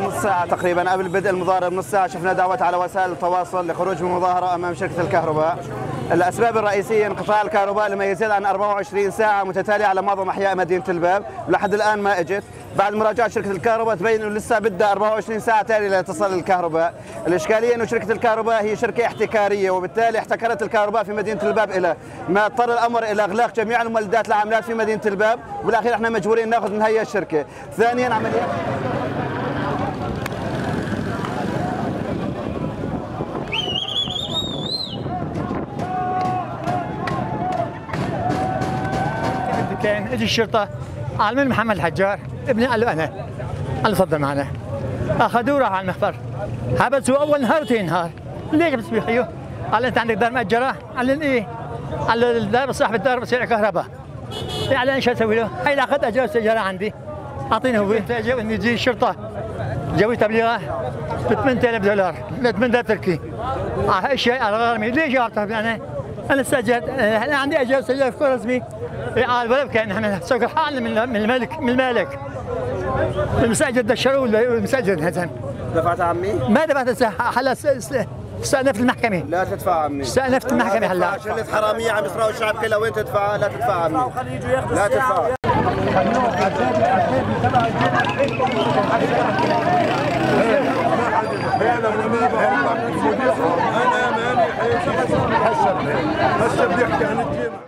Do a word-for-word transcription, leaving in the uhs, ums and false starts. نص ساعة تقريبا قبل بدء المظاهرة بنص ساعة شفنا دعوات على وسائل التواصل لخروج من المظاهرة أمام شركة الكهرباء. الأسباب الرئيسية انقطاع الكهرباء لما يزيد عن أربعة وعشرين ساعة متتالية على معظم أحياء مدينة الباب، ولحد الآن ما اجت. بعد مراجعة شركة الكهرباء تبين أنه لسه بدها أربعة وعشرين ساعة تالية لتصل الكهرباء. الإشكالية أنه شركة الكهرباء هي شركة احتكارية، وبالتالي احتكرت الكهرباء في مدينة الباب إلى ما اضطر الأمر إلى إغلاق جميع المولدات العاملات في مدينة الباب، وبالأخير احنا مجبورين ناخذ من هي الشركة. ثانياً عمليات كان اجى الشرطه علمني محمد الحجار ابني، قال له انا قال له تفضل معنا، اخذوه راح على المخبر حبسوا اول نهار وثاني نهار. ليش بس بخيو؟ قال له انت عندك دار مأجره؟ قال له ايه؟ قال له الدار صاحب الدار بسرع كهرباء. قال له شو اسوي له؟ هي لاخذ اجازه سياره عندي اعطيني هو اني اني يجي الشرطه جوي تبليغه ب ثمانية آلاف دولار ثمانية آلاف تركي. هاي الشيء على غرامي. ليش جاوبت انا؟ انا استاجرت انا عندي اجازه سياره في كورزمي. قال ولو كان احنا سوق حالنا من الملك من المالك المساجد دشروا المساجد هزم. دفعت عمي؟ ما دفعت هسه هلا استأنفت المحكمة. لا تدفع عمي. استأنفت المحكمة هلا. عشان حرامية عم يسرقوا الشعب كله وين تدفع؟ لا تدفع عمي. لا تدفع. انا ماني حاسب بيحكي عن الجيم.